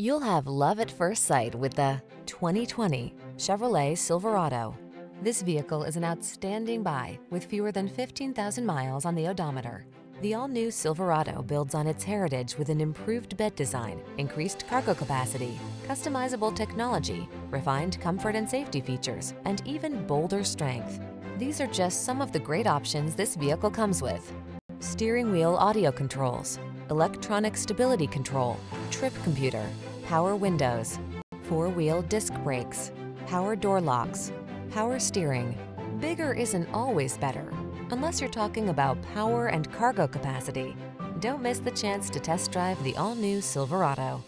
You'll have love at first sight with the 2020 Chevrolet Silverado. This vehicle is an outstanding buy with fewer than 15,000 miles on the odometer. The all-new Silverado builds on its heritage with an improved bed design, increased cargo capacity, customizable technology, refined comfort and safety features, and even bolder strength. These are just some of the great options this vehicle comes with: steering wheel audio controls, electronic stability control, trip computer, power windows, four-wheel disc brakes, power door locks, power steering. Bigger isn't always better, unless you're talking about power and cargo capacity. Don't miss the chance to test drive the all-new Silverado.